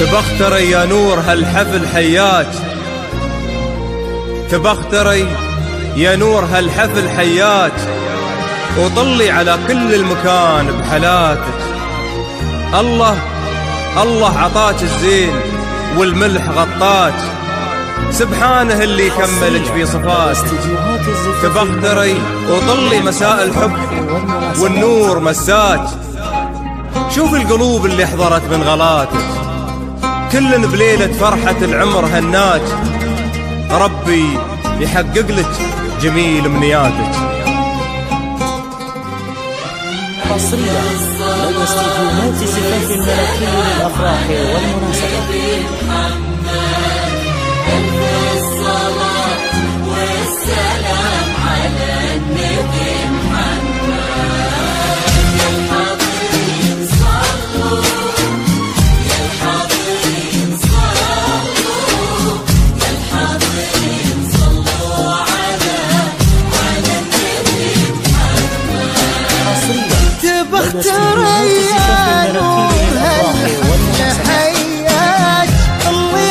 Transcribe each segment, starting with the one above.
تبختري يا نور هالحفل حياك، تبختري يا نور هالحفل حياك، وطلي على كل المكان بحلاتك. الله عطاك الزين والملح غطاك، سبحانه اللي يكملك في صفاتك. تبختري وطلي مساء الحب والنور مساك، شوف القلوب اللي حضرت من غلاتك، كلن بليلة فرحة العمر هناك، ربي يحقق لك جميل امنياتك. حصريا من استديوهات زفاف الملكي للافراح والمناسبات. تبختري يا نور هالحفل حياك، الله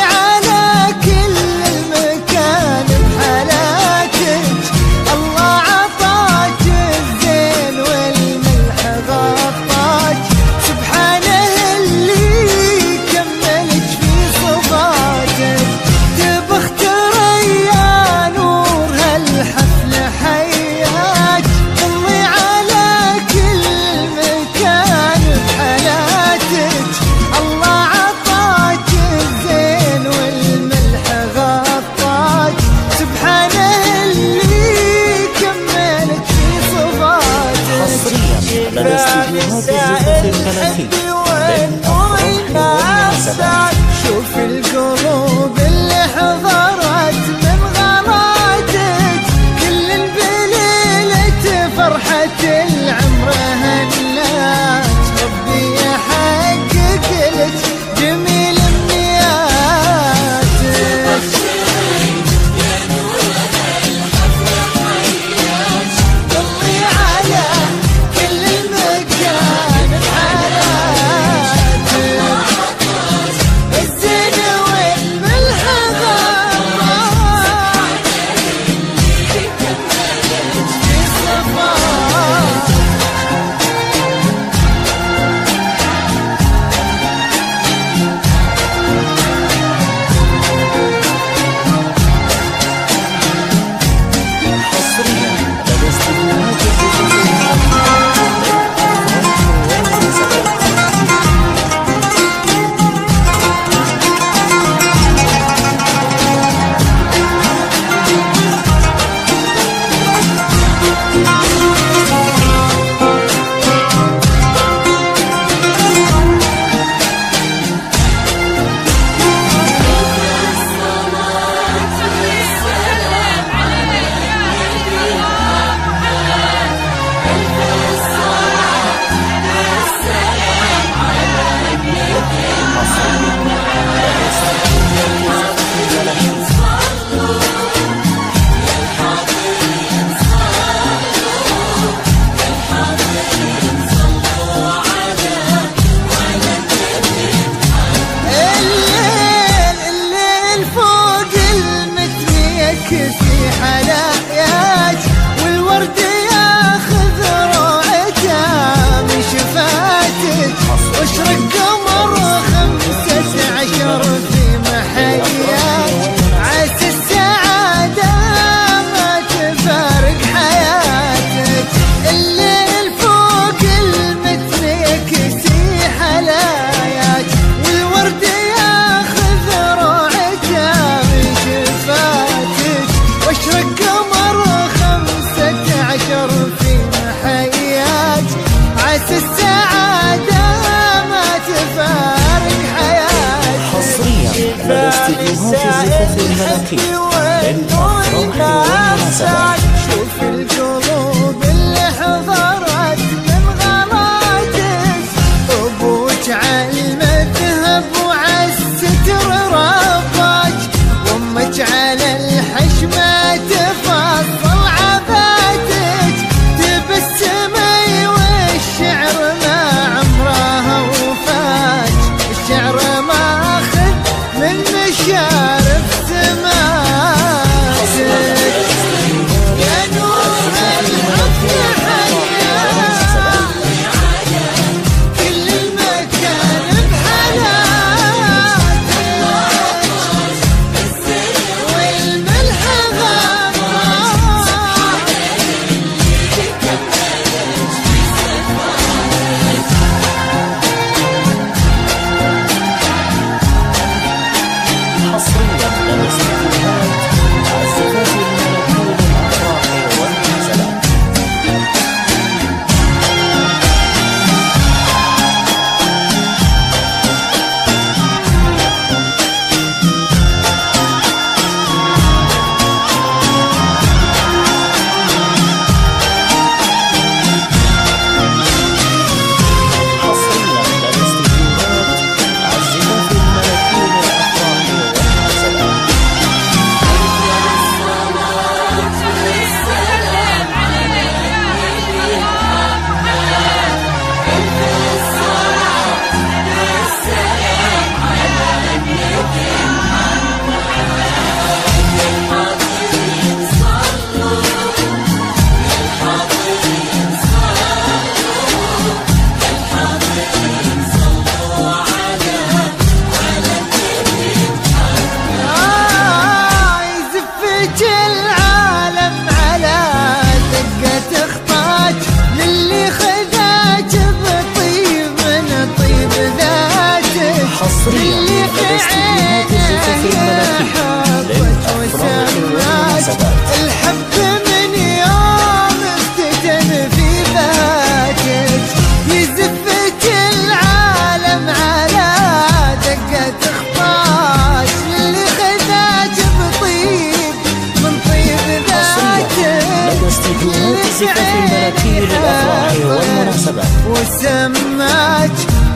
المزيكا في مناكير الافراح والمناسبات وسماك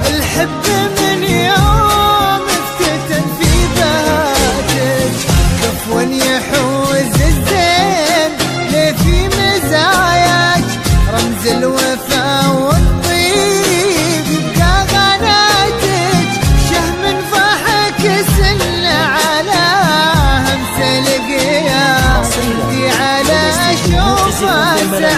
الحب من يوم افتتن في بهاتك كفوا يحوز الزين ليه في مزاياك رمز الوفا والطيب يبقى غناتك شهم فاحك سل على همس لقيا ردي على شوفه سعادة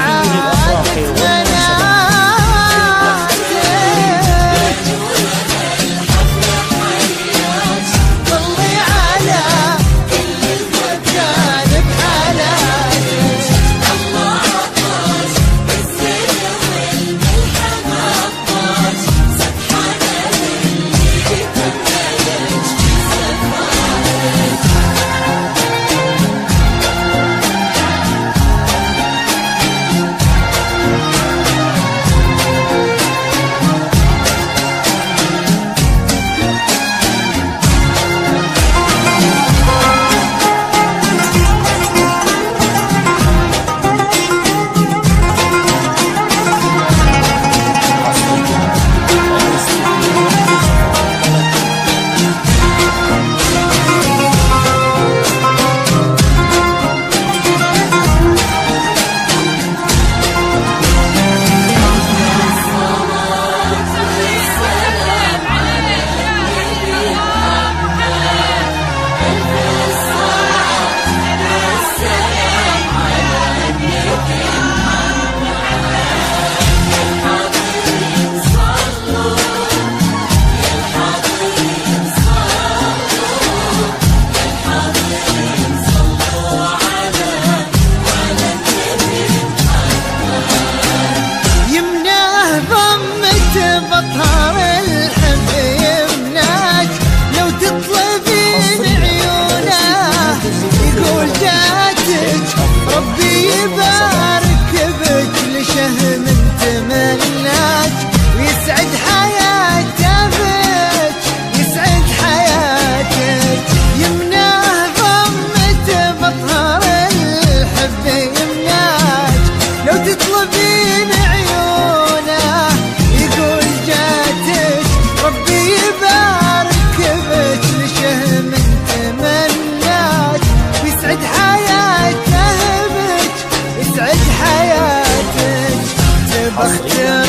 أختي